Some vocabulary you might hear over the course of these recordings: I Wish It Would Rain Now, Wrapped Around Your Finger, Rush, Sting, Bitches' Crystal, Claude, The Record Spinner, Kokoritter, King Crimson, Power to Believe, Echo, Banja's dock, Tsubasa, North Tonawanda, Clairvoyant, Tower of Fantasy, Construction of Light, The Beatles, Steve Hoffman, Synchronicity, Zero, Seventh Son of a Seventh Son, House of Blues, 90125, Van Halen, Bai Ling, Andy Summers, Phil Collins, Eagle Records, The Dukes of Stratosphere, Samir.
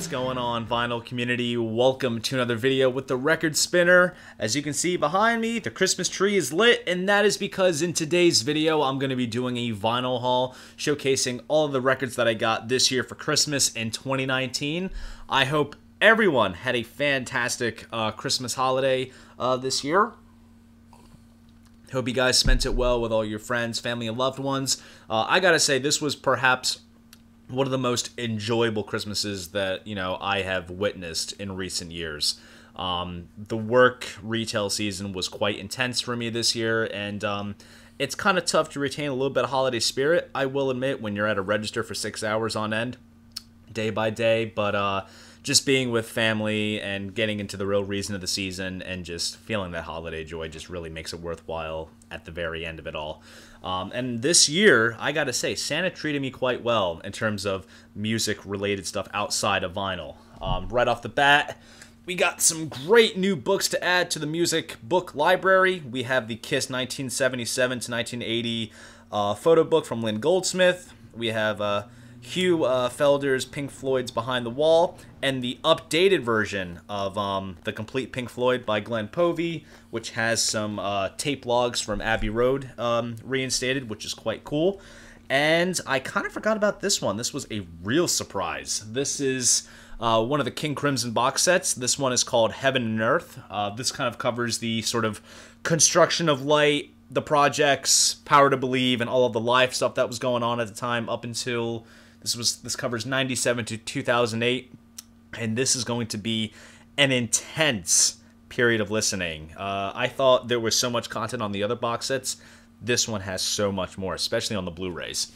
What's going on, vinyl community? Welcome to another video with the Record Spinner. As you can see behind me, the Christmas tree is lit, and that is because in today's video I'm going to be doing a vinyl haul showcasing all of the records that I got this year for Christmas in 2019. I hope everyone had a fantastic Christmas holiday this year. Hope you guys spent it well with all your friends, family, and loved ones. I gotta say, this was perhaps one of the most enjoyable Christmases that, you know, I have witnessed in recent years. The work retail season was quite intense for me this year, and it's kind of tough to retain a little bit of holiday spirit, I will admit, when you're at a register for 6 hours on end, day by day, but just being with family and getting into the real reason of the season and just feeling that holiday joy just really makes it worthwhile at the very end of it all. And this year, I gotta say, Santa treated me quite well in terms of music-related stuff outside of vinyl. Right off the bat, we got some great new books to add to the music book library. We have the Kiss 1977 to 1980 photo book from Lynn Goldsmith. We have Hugh Felder's Pink Floyd's Behind the Wall, and the updated version of The Complete Pink Floyd by Glenn Povey, which has some tape logs from Abbey Road reinstated, which is quite cool. And I kind of forgot about this one. This was a real surprise. This is one of the King Crimson box sets. This one is called Heaven and Earth. This kind of covers the sort of Construction of Light, the projects, Power to Believe, and all of the live stuff that was going on at the time up until... This covers 97 to 2008, and this is going to be an intense period of listening. I thought there was so much content on the other box sets. This one has so much more, especially on the Blu-rays.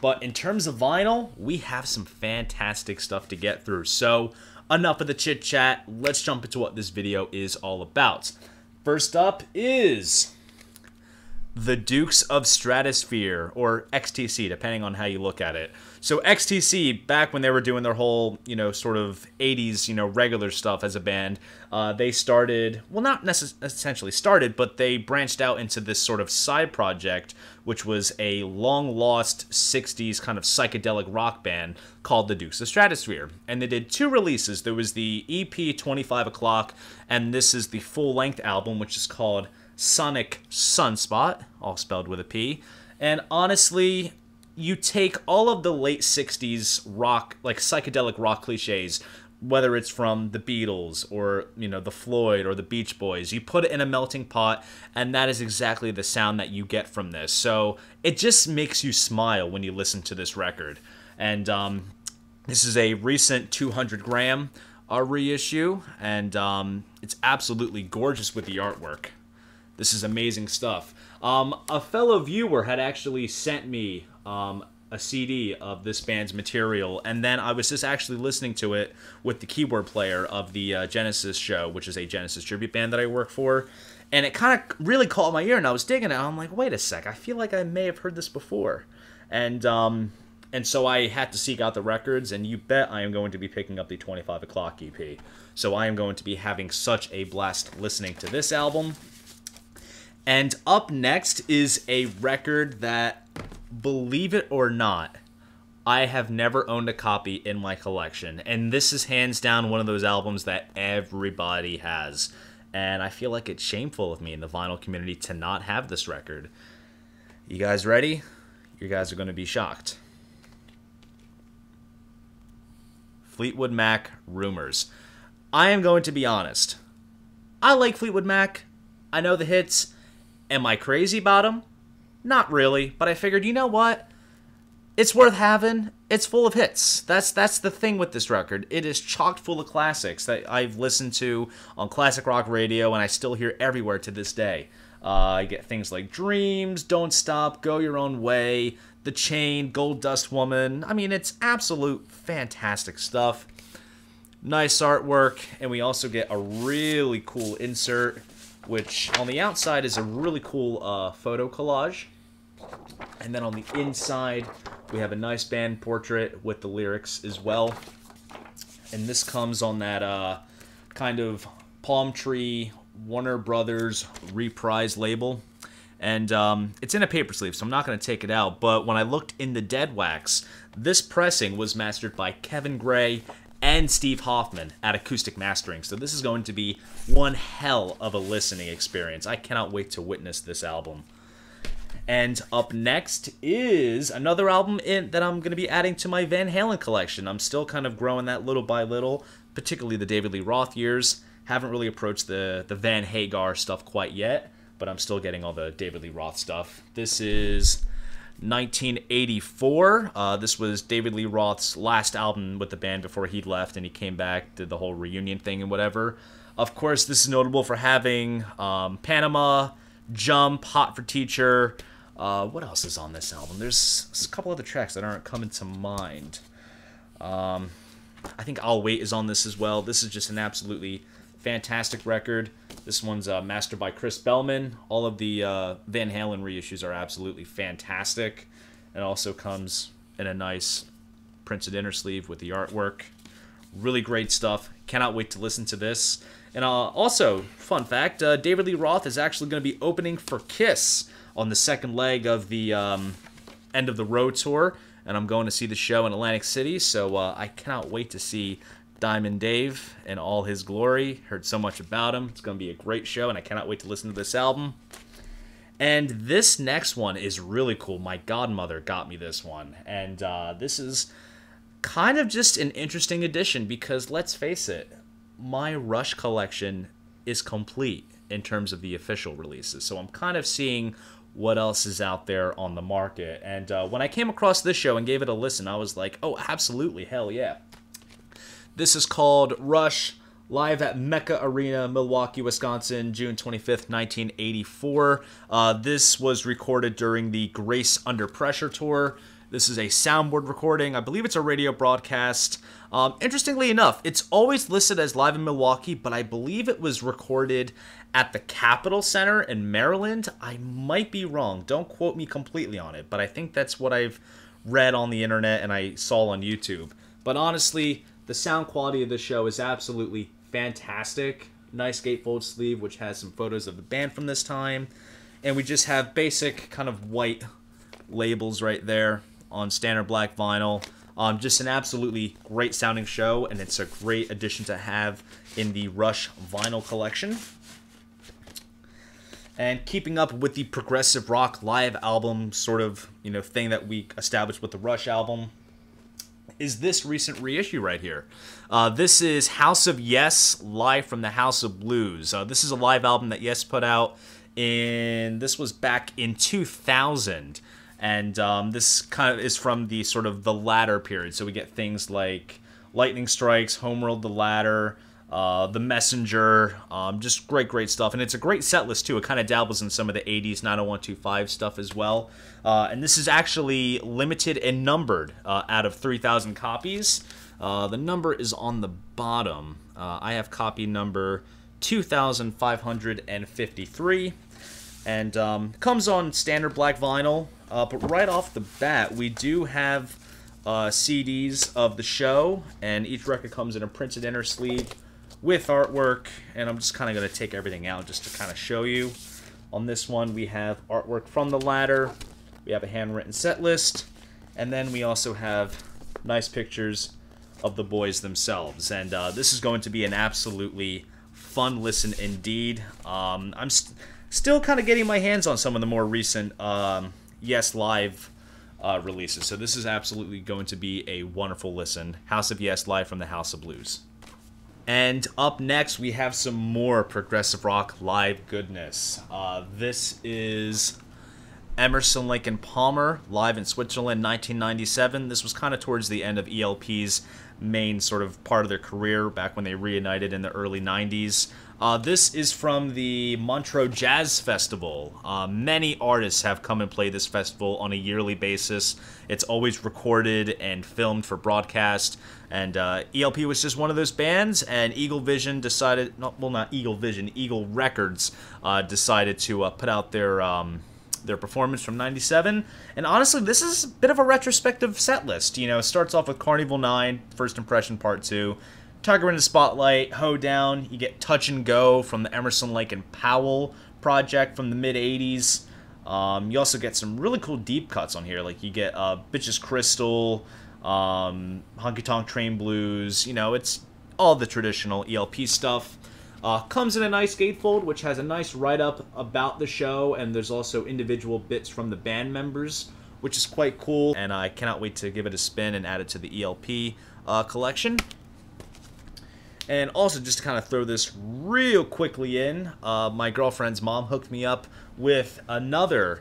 But in terms of vinyl, we have some fantastic stuff to get through. So enough of the chit-chat. Let's jump into what this video is all about. First up is The Dukes of Stratosphere, or XTC, depending on how you look at it. So XTC, back when they were doing their whole, you know, sort of 80s, you know, regular stuff as a band, they started, well, not essentially started, but they branched out into this sort of side project, which was a long-lost 60s kind of psychedelic rock band called The Dukes of Stratosphere. And they did two releases. There was the EP 25 O'Clock, and this is the full-length album, which is called Sonic Sunspot, all spelled with a P. And honestly, you take all of the late 60s rock, like psychedelic rock cliches, whether it's from the Beatles or, you know, the Floyd or the Beach Boys, you put it in a melting pot, and that is exactly the sound that you get from this. So it just makes you smile when you listen to this record. And this is a recent 200-gram reissue, and it's absolutely gorgeous with the artwork. This is amazing stuff. A fellow viewer had actually sent me a CD of this band's material, and then I was just actually listening to it with the keyboard player of the Genesis show, which is a Genesis tribute band that I work for, and it kind of really caught my ear, and I was digging it. I'm like, wait a sec, I feel like I may have heard this before. And so I had to seek out the records, and you bet I am going to be picking up the 25 O'Clock EP. So I am going to be having such a blast listening to this album. And up next is a record that, believe it or not, I have never owned a copy in my collection. And this is hands down one of those albums that everybody has. And I feel like it's shameful of me in the vinyl community to not have this record. You guys ready? You guys are going to be shocked. Fleetwood Mac, Rumors. I am going to be honest. I like Fleetwood Mac. I know the hits. Am I crazy about them? Not really, but I figured, you know what? It's worth having. It's full of hits. That's the thing with this record. It is chock full of classics that I've listened to on classic rock radio, and I still hear everywhere to this day. I get things like Dreams, Don't Stop, Go Your Own Way, The Chain, Gold Dust Woman. I mean, it's absolute fantastic stuff. Nice artwork, and we also get a really cool insert, which on the outside is a really cool photo collage. And then on the inside, we have a nice band portrait with the lyrics as well. And this comes on that kind of palm tree Warner Brothers reprise label. And it's in a paper sleeve, so I'm not going to take it out. But when I looked in the dead wax, this pressing was mastered by Kevin Gray and Steve Hoffman at Acoustic Mastering. So this is going to be one hell of a listening experience. I cannot wait to witness this album. And up next is another album that I'm going to be adding to my Van Halen collection. I'm still kind of growing that little by little, particularly the David Lee Roth years. Haven't really approached the Van Hagar stuff quite yet, but I'm still getting all the David Lee Roth stuff. This is 1984. This was David Lee Roth's last album with the band before he left, and he came back, did the whole reunion thing and whatever. Of course, this is notable for having Panama, Jump, Hot for Teacher. What else is on this album? There's a couple other tracks that aren't coming to mind. I think I'll Wait is on this as well. This is just an absolutely fantastic record. This one's mastered by Chris Bellman. All of the Van Halen reissues are absolutely fantastic. It also comes in a nice printed inner sleeve with the artwork. Really great stuff. Cannot wait to listen to this. And also, fun fact, David Lee Roth is actually going to be opening for Kiss on the second leg of the End of the Road tour. And I'm going to see the show in Atlantic City, so I cannot wait to see Diamond Dave in all his glory. Heard so much about him. It's going to be a great show, and I cannot wait to listen to this album. And this next one is really cool. My godmother got me this one. And this is kind of just an interesting addition because, let's face it, my Rush collection is complete in terms of the official releases. So I'm kind of seeing what else is out there on the market. And when I came across this show and gave it a listen, I was like, oh, absolutely, hell yeah. This is called Rush, live at Mecca Arena, Milwaukee, Wisconsin, June 25th, 1984. This was recorded during the Grace Under Pressure tour. This is a soundboard recording. I believe it's a radio broadcast. Interestingly enough, it's always listed as live in Milwaukee, but I believe it was recorded at the Capitol Center in Maryland. I might be wrong. Don't quote me completely on it, but I think that's what I've read on the internet and I saw on YouTube. But honestly, the sound quality of the show is absolutely fantastic. Nice gatefold sleeve, which has some photos of the band from this time. And we just have basic kind of white labels right there on standard black vinyl. Just an absolutely great sounding show, and it's a great addition to have in the Rush vinyl collection. And keeping up with the progressive rock live album sort of, you know, thing that we established with the Rush album is this recent reissue right here. This is House of Yes, live from the House of Blues. This is a live album that Yes put out in, this was back in 2000. And this kind of is from the sort of the latter period. So we get things like Lightning Strikes, Homeworld, The Ladder, The Messenger, just great stuff. And it's a great set list, too. It kind of dabbles in some of the 80s 90125 stuff as well. And this is actually limited and numbered out of 3,000 copies. The number is on the bottom. I have copy number 2,553. And comes on standard black vinyl. But right off the bat, we do have CDs of the show, and each record comes in a printed inner sleeve with artwork, and I'm just kind of going to take everything out just to kind of show you. On this one, we have artwork from The Ladder, we have a handwritten set list, and then we also have nice pictures of the boys themselves. And this is going to be an absolutely fun listen indeed. I'm still kind of getting my hands on some of the more recent Yes live releases. So this is absolutely going to be a wonderful listen. House of Yes, live from the House of Blues. And up next, we have some more progressive rock live goodness. This is Emerson, Lake & Palmer, live in Switzerland, 1997. This was kind of towards the end of ELP's main sort of part of their career, back when they reunited in the early 90s. This is from the Montreux Jazz Festival. Many artists have come and played this festival on a yearly basis. It's always recorded and filmed for broadcast. And ELP was just one of those bands, and Eagle Vision decided, Eagle Records decided to put out their performance from 97. And honestly, this is a bit of a retrospective set list. You know, it starts off with Carnival 9, First Impression Part 2, Tiger in the Spotlight, Hoedown. You get Touch and Go from the Emerson, Lake & Powell project from the mid-80s. You also get some really cool deep cuts on here. Like you get Bitches Crystal, Honky Tonk Train Blues, you know, it's all the traditional ELP stuff. Comes in a nice gatefold, which has a nice write-up about the show, and there's also individual bits from the band members, which is quite cool, and I cannot wait to give it a spin and add it to the ELP collection. And also, just to kind of throw this real quickly in, my girlfriend's mom hooked me up with another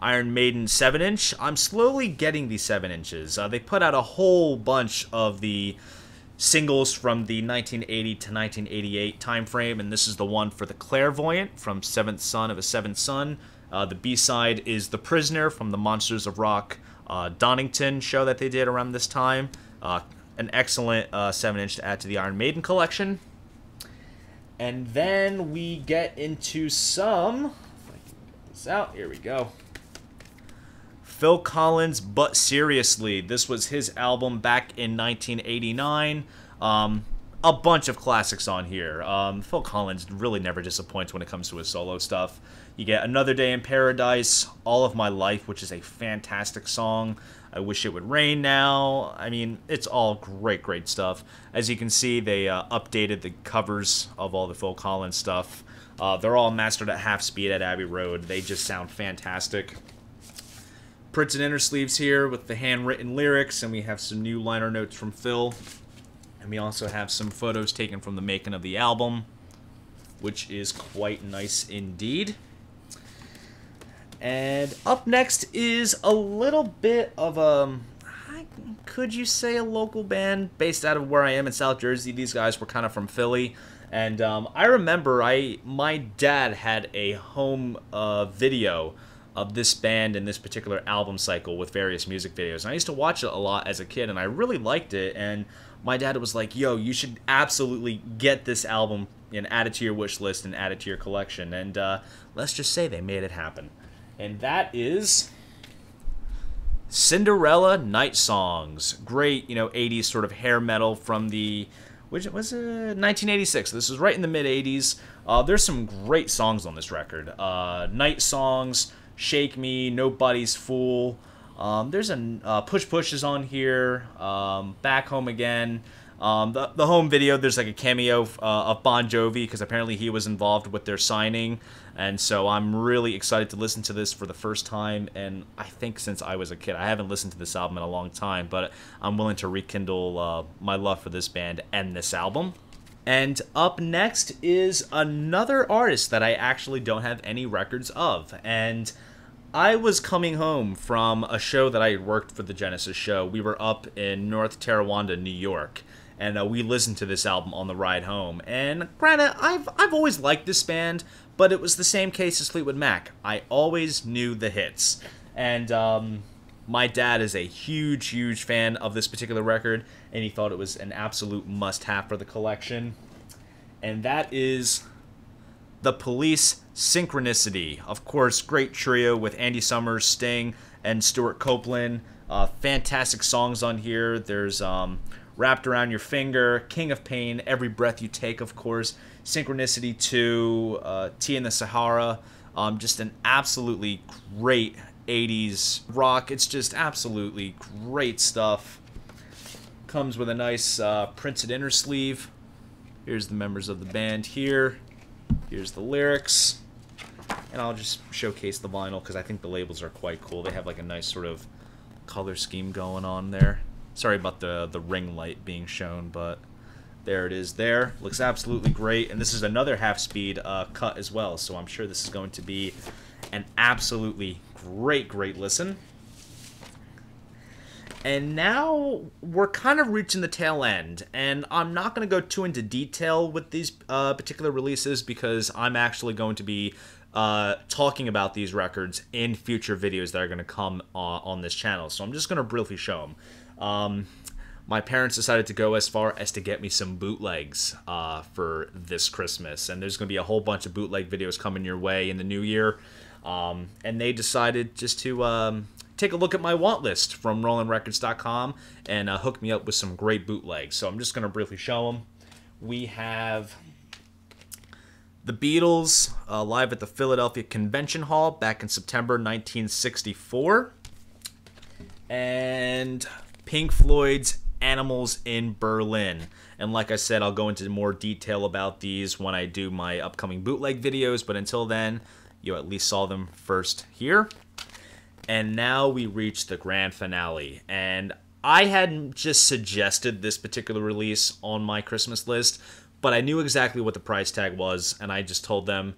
Iron Maiden 7-inch. I'm slowly getting these 7-inches. They put out a whole bunch of the singles from the 1980 to 1988 time frame, and this is the one for The Clairvoyant from Seventh Son of a Seventh Son. The B-side is The Prisoner from the Monsters of Rock Donnington show that they did around this time. An excellent 7-inch to add to the Iron Maiden collection. And then we get into some... if I can get this out, here we go. Phil Collins, But Seriously. This was his album back in 1989. A bunch of classics on here. Phil Collins really never disappoints when it comes to his solo stuff. You get Another Day in Paradise, All of My Life, which is a fantastic song. I Wish It Would Rain Now. I mean, it's all great, great stuff. As you can see, they updated the covers of all the Phil Collins stuff. They're all mastered at half speed at Abbey Road. They just sound fantastic. Prints and intersleeves here with the handwritten lyrics, and we have some new liner notes from Phil. And we also have some photos taken from the making of the album, which is quite nice indeed. And up next is a little bit of a, could you say a local band based out of where I am in South Jersey? These guys were kind of from Philly. And I remember my dad had a home video of this band and this particular album cycle with various music videos. And I used to watch it a lot as a kid, and I really liked it. And my dad was like, yo, you should absolutely get this album and add it to your wish list and add it to your collection. And let's just say they made it happen. And that is Cinderella Night Songs. Great, you know, 80s sort of hair metal from the, which was 1986. This was right in the mid-80s. There's some great songs on this record. Night Songs, Shake Me, Nobody's Fool. There's a Push Push is on here. Back Home Again. The home video, there's like a cameo of Bon Jovi, because apparently he was involved with their signing, and so I'm really excited to listen to this for the first time, and I think since I was a kid. I haven't listened to this album in a long time, but I'm willing to rekindle my love for this band and this album. And up next is another artist that I actually don't have any records of, and I was coming home from a show that I had worked for the Genesis show. We were up in North Tonawanda, New York. And we listened to this album on the ride home. And granted, I've always liked this band, but it was the same case as Fleetwood Mac. I always knew the hits. And my dad is a huge, huge fan of this particular record, and he thought it was an absolute must-have for the collection. And that is The Police, Synchronicity. Of course, great trio with Andy Summers, Sting, and Stuart Copeland. Fantastic songs on here. There's... Wrapped Around Your Finger, King of Pain, Every Breath You Take, of course, Synchronicity 2, Tea in the Sahara, just an absolutely great 80s rock. It's just absolutely great stuff. Comes with a nice printed inner sleeve. Here's the members of the band here. Here's the lyrics. And I'll just showcase the vinyl because I think the labels are quite cool. They have like a nice sort of color scheme going on there. Sorry about the ring light being shown, but there it is there. Looks absolutely great, and this is another half-speed cut as well, so I'm sure this is going to be an absolutely great, great listen. And now we're kind of reaching the tail end, and I'm not going to go too into detail with these particular releases because I'm actually going to be talking about these records in future videos that are going to come on this channel, so I'm just going to briefly show them. My parents decided to go as far as to get me some bootlegs for this Christmas, and there's going to be a whole bunch of bootleg videos coming your way in the new year, and they decided just to take a look at my want list from RollingRecords.com and hook me up with some great bootlegs, so I'm just going to briefly show them. We have The Beatles live at the Philadelphia Convention Hall back in September 1964, and... Pink Floyd's Animals in Berlin. And like I said, I'll go into more detail about these when I do my upcoming bootleg videos, but until then, you at least saw them first here. And now we reach the grand finale. And I hadn't just suggested this particular release on my Christmas list, but I knew exactly what the price tag was, and I just told them,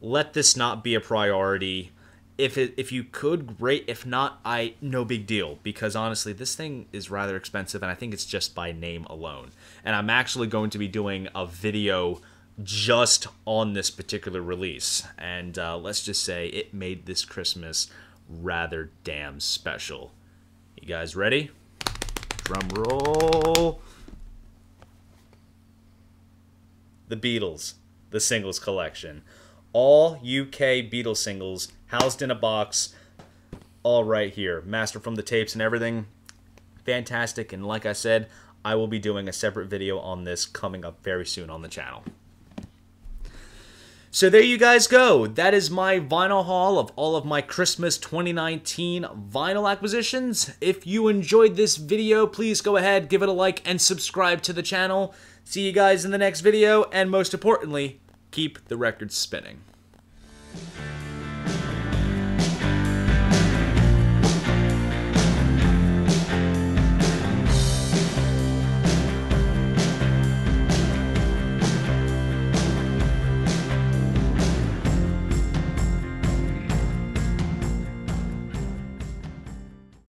let this not be a priority. If you could, great. If not, no big deal. Because honestly, this thing is rather expensive, and I think it's just by name alone. And I'm actually going to be doing a video just on this particular release. And let's just say it made this Christmas rather damn special. You guys ready? Drum roll. The Beatles, the singles collection. All UK Beatles singles housed in a box, all right here. Master from the tapes and everything. Fantastic. And like I said, I will be doing a separate video on this coming up very soon on the channel. So there you guys go. That is my vinyl haul of all of my Christmas 2019 vinyl acquisitions. If you enjoyed this video, please go ahead, give it a like, and subscribe to the channel. See you guys in the next video, and most importantly, keep the record spinning.